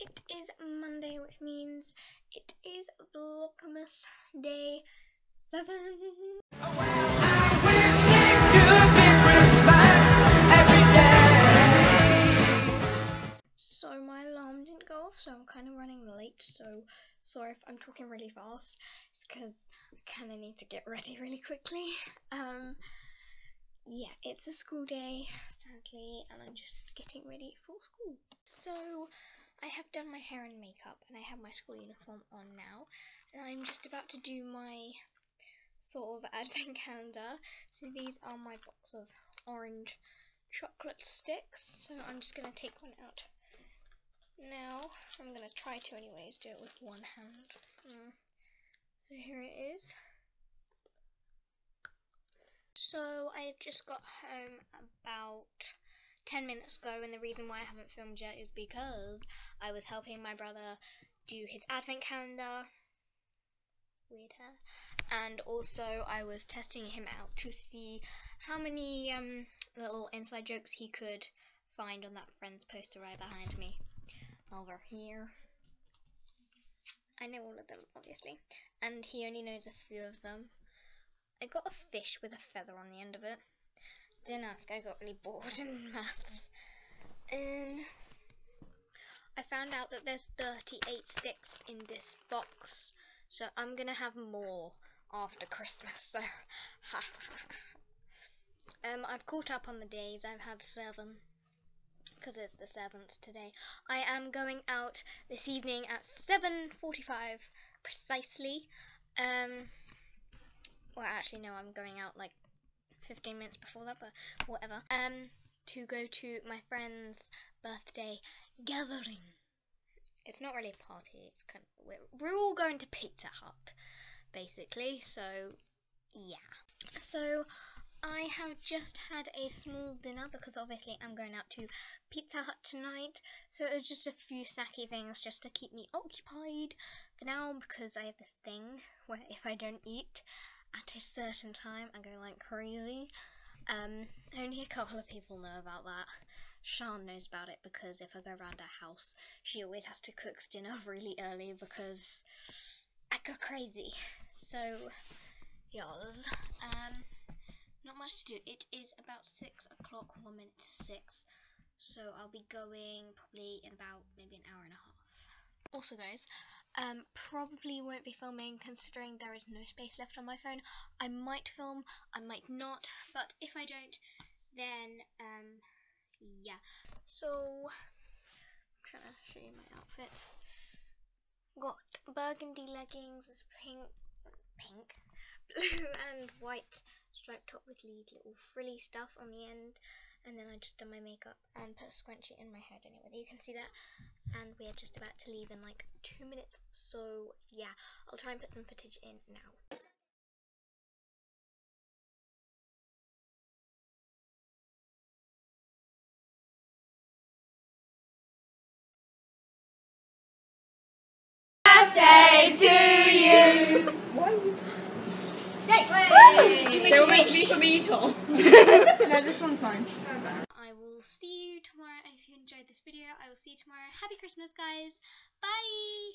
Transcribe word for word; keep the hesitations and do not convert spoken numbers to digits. It is Monday, which means it is Vlogmas day seven. Oh, wow. So my alarm didn't go off, so I'm kind of running late, so sorry if I'm talking really fast, it's because I kind of need to get ready really quickly. Um, yeah, it's a school day, sadly, and I'm just getting ready for school. So I have done my hair and makeup, and I have my school uniform on now, and I'm just about to do my sort of advent calendar. So these are my box of orange chocolate sticks, so I'm just going to take one out. Now, I'm going to try to anyways, do it with one hand. Mm. So here it is. So I've just got home about ten minutes ago, and the reason why I haven't filmed yet is because I was helping my brother do his advent calendar. Weird hair. And also I was testing him out to see how many um, little inside jokes he could find on that friend's poster right behind me. Over here. I know all of them, obviously, and he only knows a few of them. I got a fish with a feather on the end of it. Didn't ask, I got really bored in maths. Um, I found out that there's thirty-eight sticks in this box, so I'm gonna have more after Christmas, so um, I've caught up on the days. I've had seven. Because it's the seventh today. I am going out this evening at seven forty-five precisely. Um, well, actually, no, I'm going out like fifteen minutes before that, but whatever. Um, to go to my friend's birthday gathering. It's not really a party. It's kind of we're, we're all going to Pizza Hut, basically. So yeah. So I have just had a small dinner because obviously I'm going out to Pizza Hut tonight, so it was just a few snacky things just to keep me occupied for now, because I have this thing where if I don't eat at a certain time I go like crazy. Um, only a couple of people know about that. Sian knows about it because if I go around her house she always has to cook dinner really early because I go crazy. So yours. Um, Not much to do. It is about six o'clock, one minute to six, so I'll be going probably in about maybe an hour and a half. Also, guys, um, probably won't be filming considering there is no space left on my phone. I might film, I might not, but if I don't, then um, yeah. So, I'm trying to show you my outfit. Got burgundy leggings, this pink. pink, blue and white striped top with lead little frilly stuff on the end, and then I just done my makeup and put a scrunchie in my hair. I don't know whether you can see that, and we are just about to leave in like two minutes, so yeah, I'll try and put some footage in now. Happy birthday to you! They will make me some e-tall. No, this one's mine. I will see you tomorrow. If you enjoyed this video, I will see you tomorrow. Happy Christmas, guys. Bye.